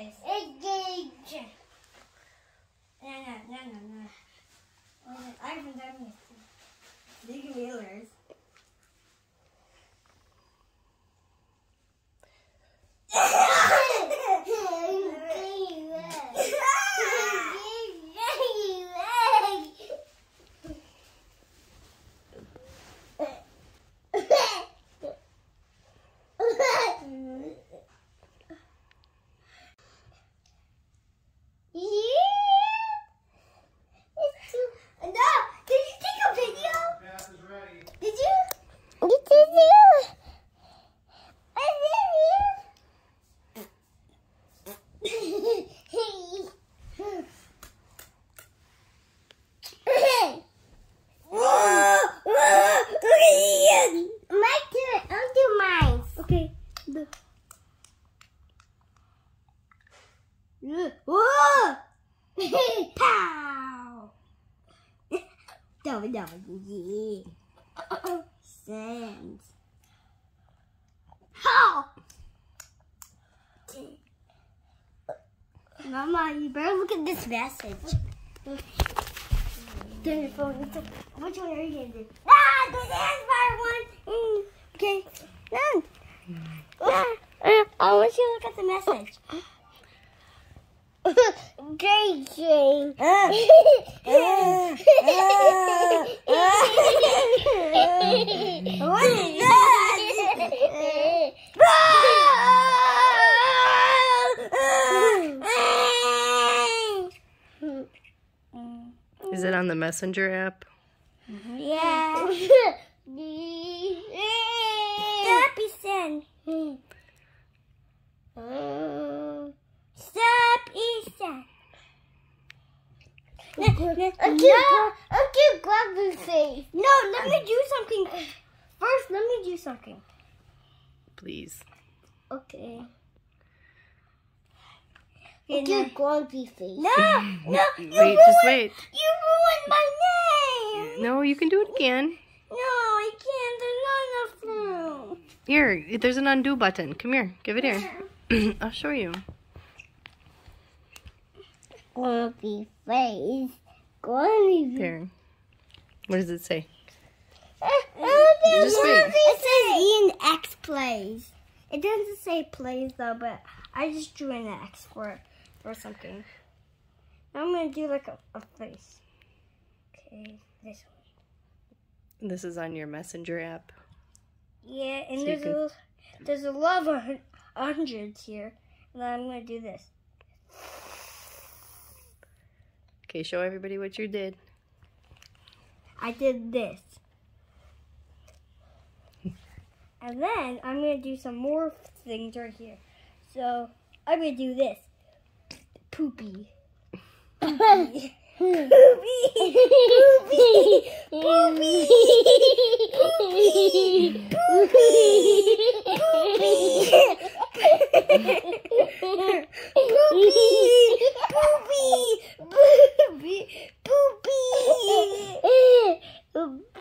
is engage. No. I haven't done this. You can be yours. Whoa! Pow! Yeah. Sand. How? Mama, you better look at this message. Turn your phone. Which one are you going to do? Ah! The sandbar one! Okay. I want you to look at the message. Great game. What is that? Is it on the Messenger app? Yeah. Happy Sun. I can't grab your face. No, let me do something. First, let me do something. Please. Okay. I can't grab your face. No. Wait, just wait. You ruined my name. No, you can do it again. No, I can't. There's not enough room. Here, there's an undo button. Come here. Give it here. I'll show you. Grumpy face. There. What does it say? It says IanX plays. It doesn't say plays though, but I just drew an X for it or something. Now I'm gonna do like a face. Okay, this one. This is on your Messenger app. Yeah, and so there's a lot of hundreds here, and I'm gonna do this. Okay, show everybody what you did. I did this. And then I'm going to do some more things right here. So I'm going to do this. Poopy. Poopy. Poopy. Poopy. Poopy. Poopy. Poopy. Poopy. Poopy. Poopy. Poopy. Poopy.